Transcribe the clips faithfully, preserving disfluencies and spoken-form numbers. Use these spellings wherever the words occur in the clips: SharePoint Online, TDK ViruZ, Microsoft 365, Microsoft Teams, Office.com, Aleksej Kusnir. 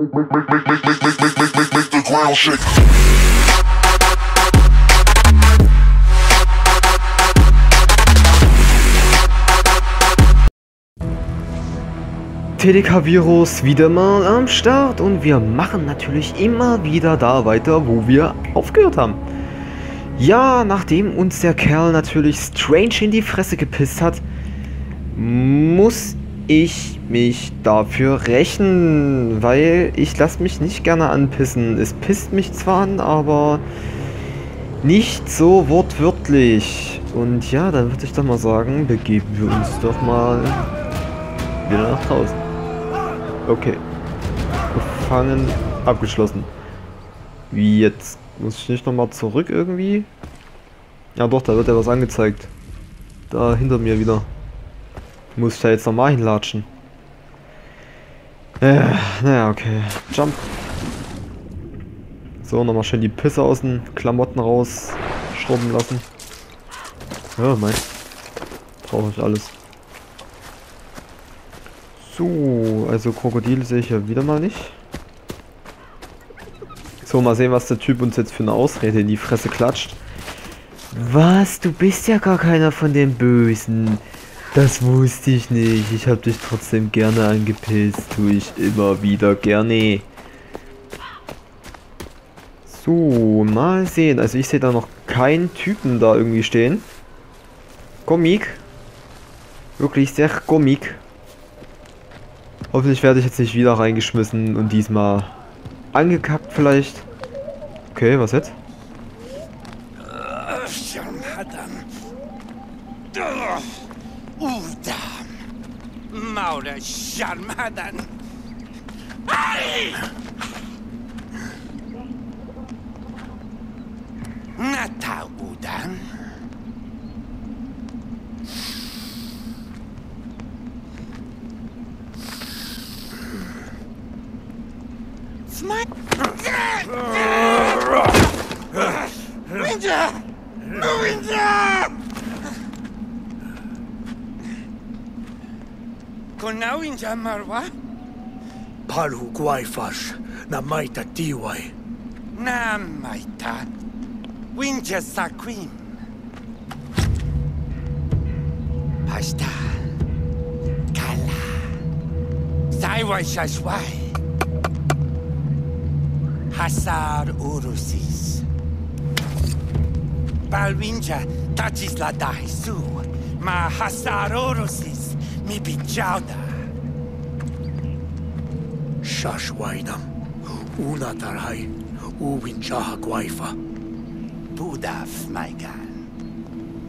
Make, make, make, make, make, make, make, make, make, make the ground shake. T D K ViruZ wieder mal am Start und wir machen natürlich immer wieder da weiter, wo wir aufgehört haben. Ja, nachdem uns der Kerl natürlich Strange in die Fresse gepisst hat, muss ich mich dafür rächen, weil ich lasse mich nicht gerne anpissen. Es pisst mich zwar an, aber nicht so wortwörtlich. Und ja, dann würde ich doch mal sagen, begeben wir uns doch mal wieder nach draußen. Okay. Gefangen. Abgeschlossen. Wie jetzt? Muss ich nicht nochmal zurück irgendwie? Ja doch, da wird ja was angezeigt. Da hinter mir wieder. Muss ich da jetzt nochmal hinlatschen? Äh, naja, okay. Jump. So, nochmal schön die Pisse aus den Klamotten raus schrubben lassen. Ja, mein. Brauche ich alles. So, also Krokodil sehe ich ja wieder mal nicht. So, mal sehen, was der Typ uns jetzt für eine Ausrede in die Fresse klatscht. Was? Du bist ja gar keiner von den Bösen. Das wusste ich nicht. Ich habe dich trotzdem gerne angepisst. Tue ich immer wieder gerne. So, mal sehen. Also ich sehe da noch keinen Typen da irgendwie stehen. Komik. Wirklich sehr komik. Hoffentlich werde ich jetzt nicht wieder reingeschmissen und diesmal angekackt vielleicht. Okay, was jetzt? Marwa? Palu guaifash, na maita tiwai. Na maita. Winja saquim. Pasta. Kala. Saiwai shashwai. Hasar urusis. Balwinja tachis la daisu. Ma hasar urusis mi bichauda. Shashwaidam, Unatarhai, Uwinjaha Guaifa. Budaf, mein Gern.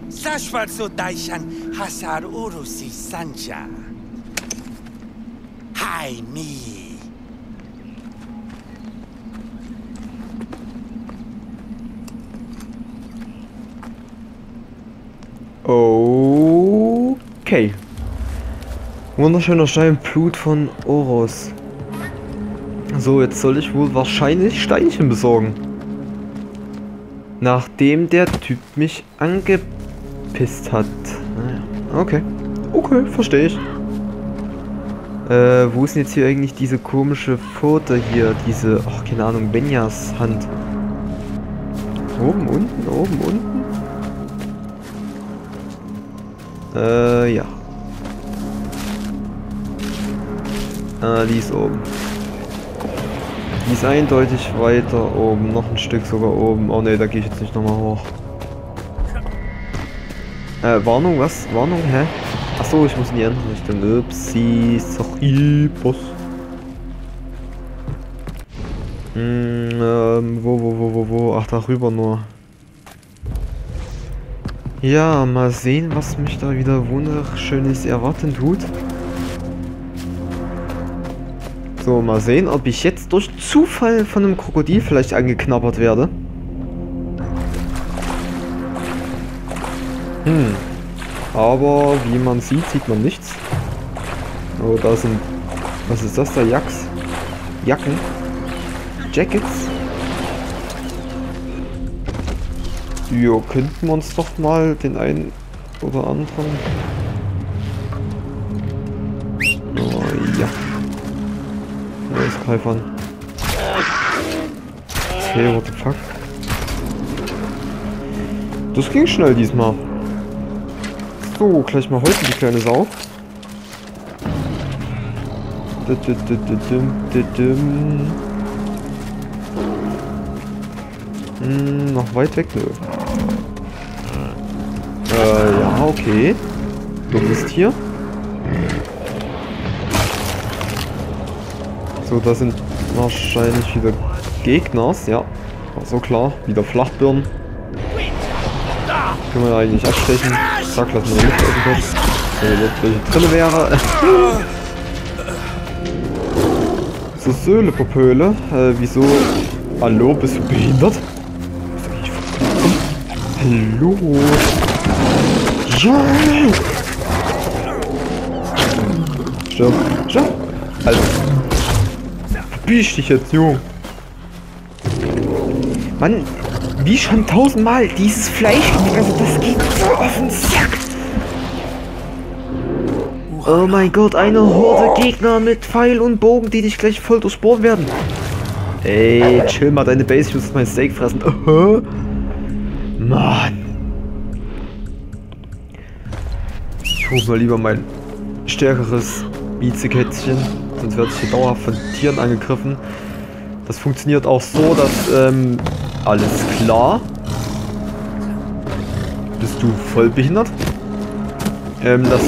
Sashwarzo Daishan, Hasar Urusi Sanja. Hai mi. Okay. Wunderschöner Stein, Blut von Oros. So, jetzt soll ich wohl wahrscheinlich Steinchen besorgen. Nachdem der Typ mich angepisst hat. Naja, okay. Okay, verstehe ich. Äh, wo ist denn jetzt hier eigentlich diese komische Pfote hier? Diese, ach, keine Ahnung, Benjas Hand. Oben, unten, oben, unten? Äh, ja. Ah, die ist oben. Die ist eindeutig weiter oben, noch ein Stück sogar oben. Oh ne, da gehe ich jetzt nicht nochmal hoch. Äh, Warnung, was? Warnung, hä? Achso, ich muss in die andere Richtung. Upsi, sorry, Boss. Hm, ähm, wo, wo, wo, wo, wo? Ach, darüber nur. Ja, mal sehen, was mich da wieder wunderschönes erwarten tut. So, mal sehen, ob ich jetzt durch Zufall von einem Krokodil vielleicht angeknabbert werde. Hm. Aber wie man sieht, sieht man nichts. Oh, da sind... Was ist das da? Jacks? Jacken? Jackets? Jo, könnten wir uns doch mal den einen oder anderen... Oh, ja. Käufern. Okay, what the fuck. Das ging schnell diesmal. So, gleich mal heute die kleine Sau. Hm, noch weit weg, nö. Äh, ja, okay. Du bist hier. So, da sind wahrscheinlich wieder Gegner, ja. So klar, wieder Flachbirnen. Können wir eigentlich abstechen. Zack, lassen wir nicht irgendwas. Wenn da jetzt welche drin wäre. So, Söhle, Popöle. Äh, wieso? Hallo, bist du behindert? Hallo. Ja. Stirb. Stirb. Also. Verpisch dich jetzt, Junge. Mann. Wie schon tausendmal dieses Fleisch, also das geht so auf den Sack. Oh mein Gott, eine Horde Gegner mit Pfeil und Bogen, die dich gleich voll durchbohren werden. Ey, chill mal deine Base, ich muss mein Steak fressen. Uh-huh. Mann. Ich hole mal lieber mein stärkeres Bizekätzchen, sonst werde ich hier dauerhaft von Tieren angegriffen. Das funktioniert auch so, dass... Ähm, alles klar. Bist du voll behindert? Ähm, dass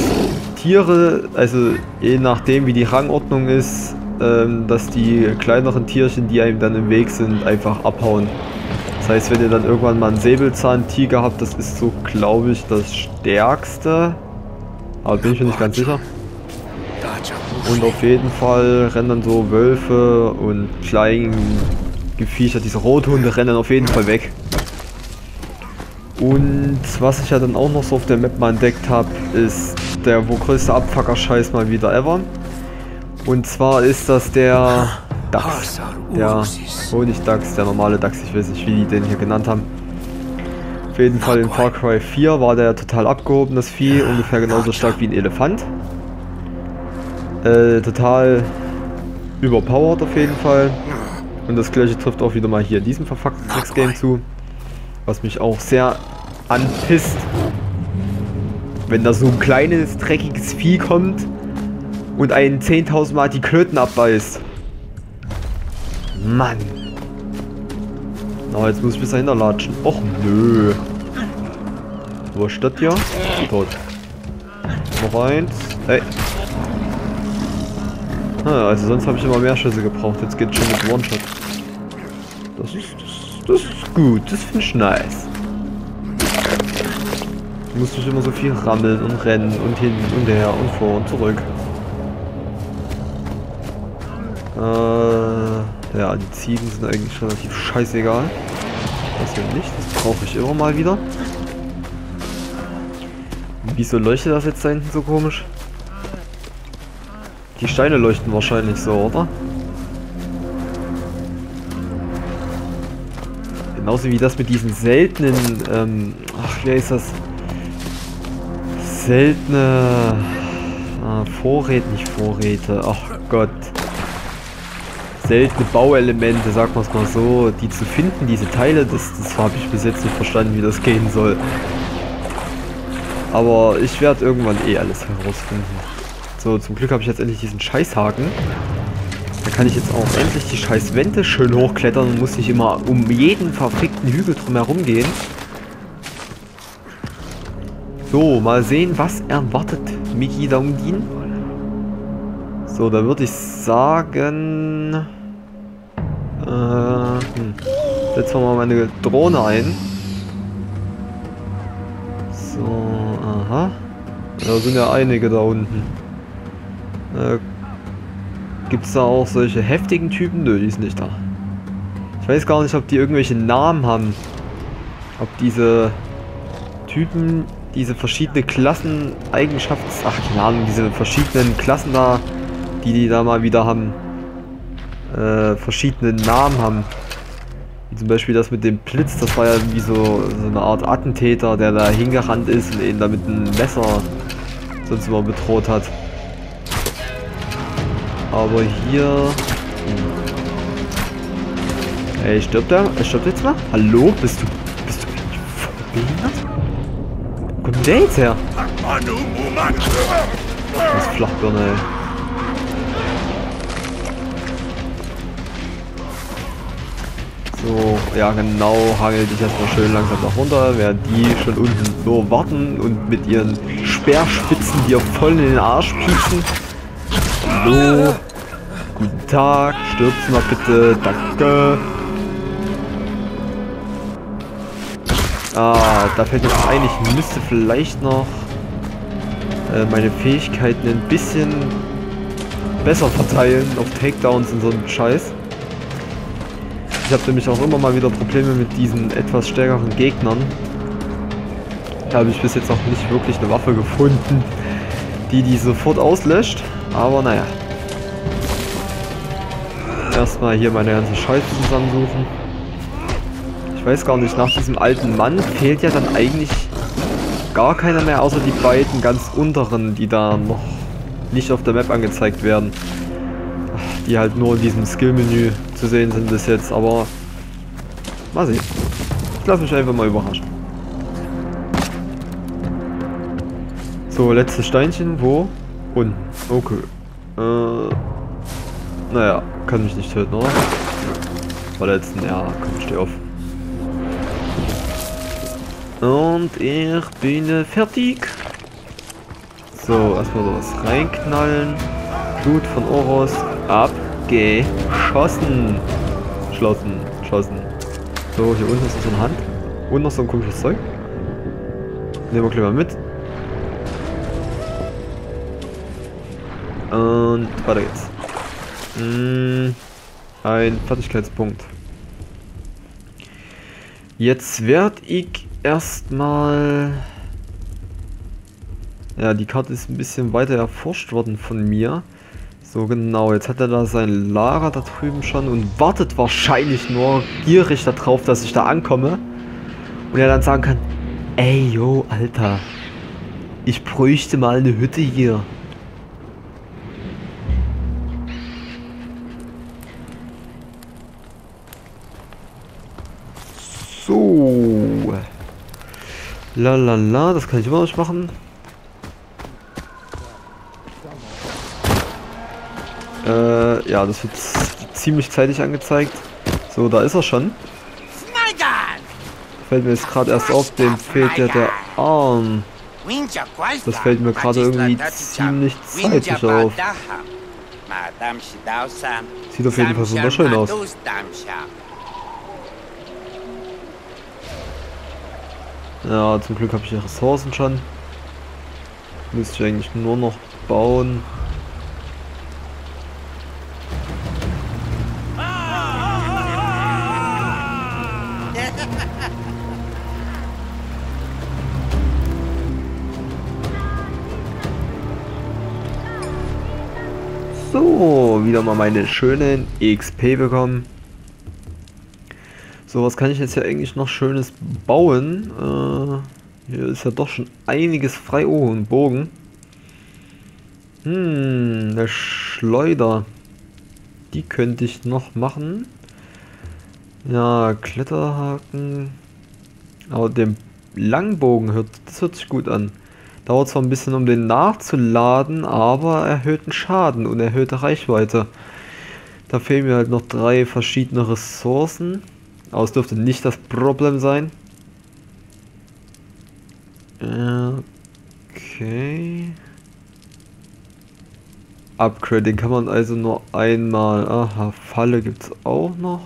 Tiere, also je nachdem wie die Rangordnung ist, ähm, dass die kleineren Tierchen, die einem dann im Weg sind, einfach abhauen. Das heißt, wenn ihr dann irgendwann mal einen Säbelzahntiger habt, das ist so, glaube ich, das Stärkste. Aber bin ich mir nicht ganz sicher. Und auf jeden Fall rennen dann so Wölfe und kleinen Geviecher, diese Rothunde rennen auf jeden Fall weg. Und was ich ja dann auch noch so auf der Map mal entdeckt habe, ist der wo größte Abfucker-Scheiß mal wieder ever. Und zwar ist das der Dachs. Der Honigdachs, der normale Dachs, ich weiß nicht wie die den hier genannt haben. Auf jeden Fall in Far Cry vier war der total abgehoben, das Vieh, ungefähr genauso stark wie ein Elefant. Äh, total überpowered auf jeden Fall. Und das gleiche trifft auch wieder mal hier in diesem verfuckten Sex-Game zu. Was mich auch sehr anpisst. Wenn da so ein kleines, dreckiges Vieh kommt und einen zehntausend Mal die Klöten abbeißt. Mann. Na, jetzt muss ich bis dahinter latschen. Och, nö. Wo ist das hier? Tot. Noch eins. Hey. Ah, also sonst habe ich immer mehr Schüsse gebraucht. Jetzt geht schon mit One-Shot. Das ist, das, das ist gut. Das finde ich nice. Du musst nicht immer so viel rammeln und rennen und hin und her und vor und zurück. Äh, ja, die Ziegen sind eigentlich relativ scheißegal. Das hier nicht. Das brauche ich immer mal wieder. Wieso leuchtet das jetzt da hinten so komisch? Die Steine leuchten wahrscheinlich so, oder? Genauso wie das mit diesen seltenen, ähm, ach, wie heißt das? Seltene ah, Vorräte, nicht Vorräte, ach Gott. Seltene Bauelemente, sagt man es mal so, die zu finden, diese Teile, das, das habe ich bis jetzt nicht verstanden, wie das gehen soll. Aber ich werde irgendwann eh alles herausfinden. So, zum Glück habe ich jetzt endlich diesen Scheißhaken. Da kann ich jetzt auch endlich die Scheißwände schön hochklettern und muss nicht immer um jeden verfickten Hügel drumherum gehen. So, mal sehen, was erwartet Miki Daumdin. So, da würde ich sagen... Äh, hm. Setzen wir mal meine Drohne ein. So, aha. Da sind ja einige da unten. Äh, gibt es da auch solche heftigen Typen? Nö, die ist nicht da. Ich weiß gar nicht, ob die irgendwelche Namen haben. Ob diese Typen, diese verschiedenen Klassen, Eigenschafts... Ach, keine Ahnung, diese verschiedenen Klassen da, die die da mal wieder haben, äh, verschiedene Namen haben. Wie zum Beispiel das mit dem Blitz, das war ja irgendwie so, so eine Art Attentäter, der da hingerannt ist und ihn da mit einem Messer sonst immer bedroht hat. Aber hier Ey, stirbt er? Er stirbt jetzt mal? Hallo? Bist du... Bist du verbehindert? Wo kommt der jetzt her? Das ist Flachbirne, ey. So, ja genau, hangel dich erstmal schön langsam nach runter, während die schon unten nur warten und mit ihren Speerspitzen dir voll in den Arsch pieksen. Hallo. Guten Tag, stirbst mal bitte, danke. Ah, da fällt mir noch ein, ich müsste vielleicht noch äh, meine Fähigkeiten ein bisschen besser verteilen auf Takedowns und so einen Scheiß. Ich habe nämlich auch immer mal wieder Probleme mit diesen etwas stärkeren Gegnern. Da habe ich bis jetzt noch nicht wirklich eine Waffe gefunden, die die sofort auslöscht. Aber naja. Erstmal hier meine ganze Scheiße zusammensuchen. Ich weiß gar nicht, nach diesem alten Mann fehlt ja dann eigentlich gar keiner mehr, außer die beiden ganz unteren, die da noch nicht auf der Map angezeigt werden. Die halt nur in diesem Skill-Menü zu sehen sind bis jetzt, aber mal sehen. Ich lasse mich einfach mal überraschen. So, letztes Steinchen, wo? Unten. Okay. Äh, naja, kann mich nicht töten, oder? Verletzen, ja, komm, steh auf. Und ich bin fertig. So, erstmal sowas reinknallen. Blut von Oros. Abgeschossen. Schlossen. Schossen. So, hier unten ist noch so eine Hand. Und noch so ein komisches Zeug. Nehmen wir gleich mal mit. Und weiter geht's. Hm, ein Fertigkeitspunkt. Jetzt werde ich erstmal... Ja, die Karte ist ein bisschen weiter erforscht worden von mir. So, genau, jetzt hat er da sein Lager da drüben schon und wartet wahrscheinlich nur gierig darauf, dass ich da ankomme. Und er dann sagen kann, ey, yo, Alter, ich bräuchte mal eine Hütte hier. So. Lalala, das kann ich immer noch nicht machen. Äh, ja, das wird ziemlich zeitig angezeigt. So, da ist er schon. Fällt mir jetzt gerade erst auf, dem fehlt ja der Arm. Das fällt mir gerade irgendwie ziemlich zeitig auf. Sieht auf jeden Fall wunderschön aus. Ja, zum Glück habe ich ja Ressourcen schon. Müsste ich eigentlich nur noch bauen. So, wieder mal meine schönen X P bekommen. So, was kann ich jetzt hier eigentlich noch Schönes bauen? Äh, hier ist ja doch schon einiges frei. Oh, ein Bogen. Hm, eine Schleuder. Die könnte ich noch machen. Ja, Kletterhaken. Aber den Langbogen, hört, das hört sich gut an. Dauert zwar ein bisschen, um den nachzuladen, aber erhöhten Schaden und erhöhte Reichweite. Da fehlen mir halt noch drei verschiedene Ressourcen. Aber es dürfte nicht das Problem sein. Okay. Upgrade, den kann man also nur einmal. Aha, Falle gibt es auch noch.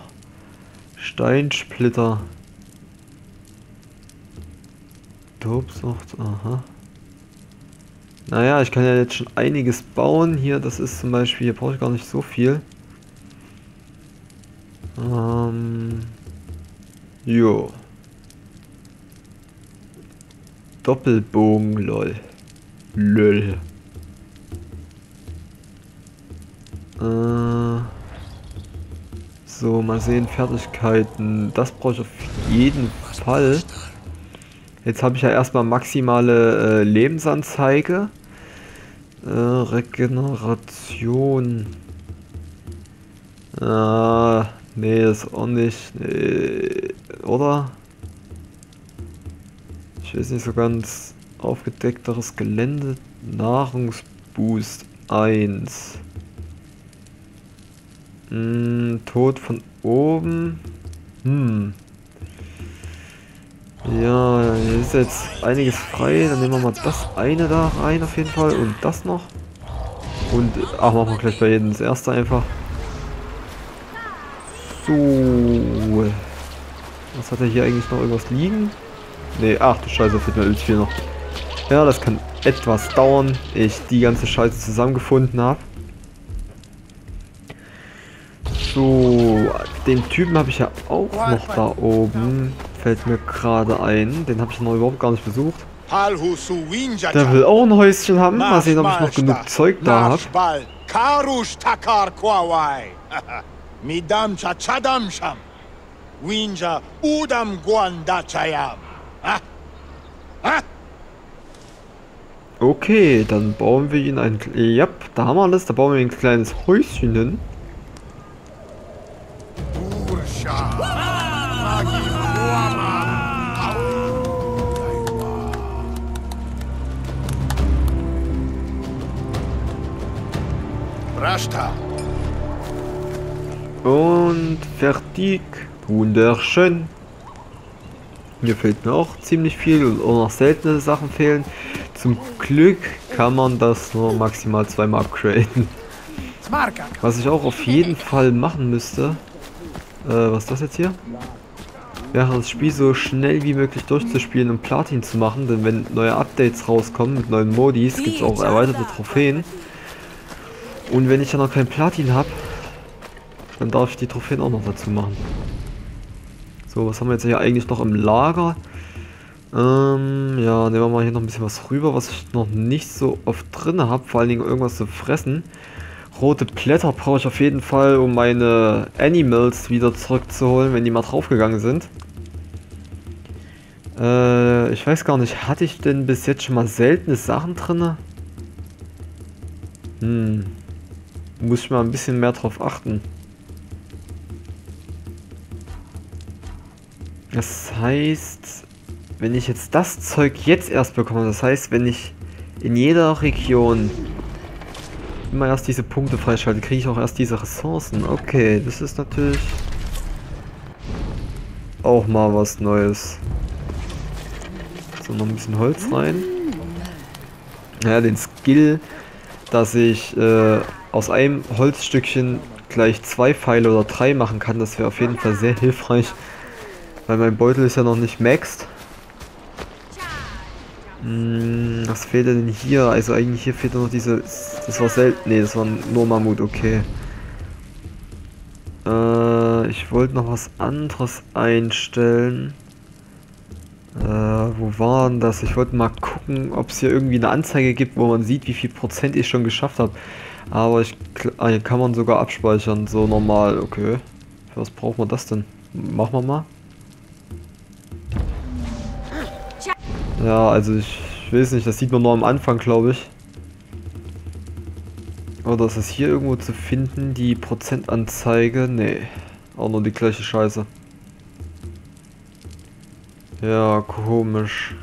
Steinsplitter. Tobsucht, aha. Naja, ich kann ja jetzt schon einiges bauen. Hier, das ist zum Beispiel, hier brauche ich gar nicht so viel. Ähm, jo. Doppelbogen, lol. Lol. Äh, so, mal sehen, Fertigkeiten. Das brauche ich auf jeden Fall. Jetzt habe ich ja erstmal maximale äh, Lebensanzeige. Äh, Regeneration. Ah, nee, ist auch nicht. Nee, oder? Ich weiß nicht so ganz. Aufgedeckteres Gelände. Nahrungsboost eins. Hm, Tod von oben. Hm. Ja, hier ist jetzt einiges frei. Dann nehmen wir mal das eine da rein auf jeden Fall. Und das noch. Und ach, machen wir gleich bei jedem das erste einfach. So. Was hat er hier eigentlich noch irgendwas liegen? Ne, ach du Scheiße, fehlt mir übelst viel noch. Ja, das kann etwas dauern, ich die ganze Scheiße zusammengefunden habe. So, den Typen habe ich ja auch noch da oben. Fällt mir gerade ein. Den habe ich noch überhaupt gar nicht besucht. Der will auch ein Häuschen haben. Mal sehen, ob ich noch genug Zeug da habe. Okay, dann bauen wir ihn ein... Ja, da haben wir alles. Da bauen wir ein kleines Häuschen hin. Und fertig. Wunderschön. Hier fehlt mir auch ziemlich viel und auch noch seltene Sachen fehlen. Zum Glück kann man das nur maximal zweimal upgraden. Was ich auch auf jeden Fall machen müsste. Äh, was ist das jetzt hier? Wäre das Spiel so schnell wie möglich durchzuspielen und Platin zu machen, denn wenn neue Updates rauskommen mit neuen Modis, gibt es auch erweiterte Trophäen. Und wenn ich ja noch kein Platin habe, dann darf ich die Trophäen auch noch dazu machen. So, was haben wir jetzt hier eigentlich noch im Lager? Ähm, ja, nehmen wir mal hier noch ein bisschen was rüber, was ich noch nicht so oft drin habe. Vor allen Dingen irgendwas zu fressen. Rote Blätter brauche ich auf jeden Fall, um meine Animals wieder zurückzuholen, wenn die mal draufgegangen sind. Äh, ich weiß gar nicht, hatte ich denn bis jetzt schon mal seltene Sachen drin? Hm, muss ich mal ein bisschen mehr drauf achten. Das heißt, wenn ich jetzt das Zeug jetzt erst bekomme, das heißt, wenn ich in jeder Region immer erst diese Punkte freischalte, kriege ich auch erst diese Ressourcen. Okay, das ist natürlich auch mal was Neues. So, noch ein bisschen Holz rein. Naja, den Skill, dass ich äh, aus einem Holzstückchen gleich zwei Pfeile oder drei machen kann, das wäre auf jeden Fall sehr hilfreich. Weil mein Beutel ist ja noch nicht maxed. Hm, was fehlt denn hier? Also eigentlich hier fehlt noch diese... Das war selten. Ne, das war nur Mammut, okay. Äh, ich wollte noch was anderes einstellen. Äh, wo war denn das? Ich wollte mal gucken, ob es hier irgendwie eine Anzeige gibt, wo man sieht, wie viel Prozent ich schon geschafft habe. Aber ich... Ah, hier kann man sogar abspeichern. So normal, okay. Für was braucht man das denn? Machen wir mal. Ja, also ich, ich weiß nicht, das sieht man nur am Anfang, glaube ich. Oder ist das hier irgendwo zu finden, die Prozentanzeige? Nee, auch nur die gleiche Scheiße. Ja, komisch.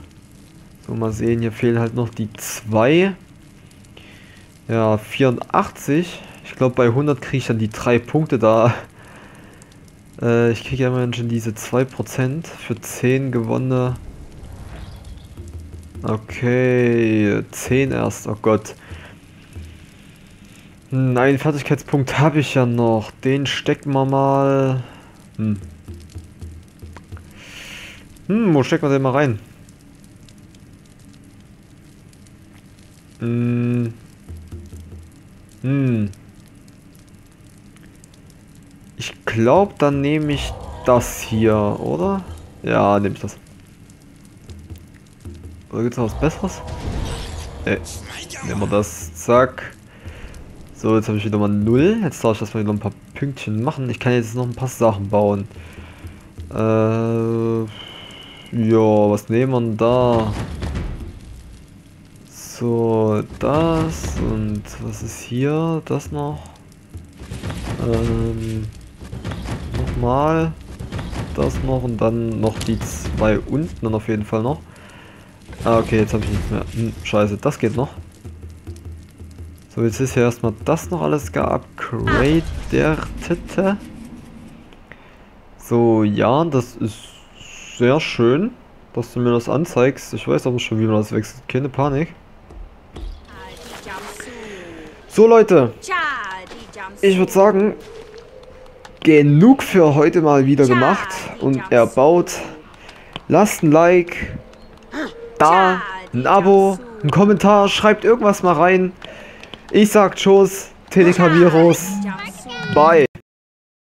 So, mal sehen, hier fehlen halt noch die zwei. Ja, vierundachtzig. Ich glaube, bei hundert kriege ich dann die drei Punkte da. Äh, ich kriege ja immerhin schon diese zwei Prozent für zehn gewonnene... Okay, zehn erst, oh Gott. Nein, Fertigkeitspunkt habe ich ja noch. Den stecken wir mal. Hm. Hm, wo stecken wir den mal rein? Hm. Hm. Ich glaube, dann nehme ich das hier, oder? Ja, nehme ich das. Oder gibt es noch was Besseres? Ne, nehmen wir das. Zack. So, jetzt habe ich wieder mal null. Jetzt darf ich erstmal wieder ein paar Pünktchen machen. Ich kann jetzt noch ein paar Sachen bauen. Äh, ja, was nehmen wir denn da? So, das und was ist hier? Das noch. Ähm, nochmal das noch und dann noch die zwei unten dann auf jeden Fall noch. Ah, okay, jetzt habe ich nichts mehr. Hm, scheiße, das geht noch. So, jetzt ist ja erstmal das noch alles geupgradet. So, ja, das ist sehr schön, dass du mir das anzeigst. Ich weiß auch schon, wie man das wechselt. Keine Panik. So, Leute. Ich würde sagen, genug für heute mal wieder gemacht und erbaut. Lasst ein Like, da, ein Abo, ein Kommentar, schreibt irgendwas mal rein. Ich sag Tschüss, T D K ViruZ, bye.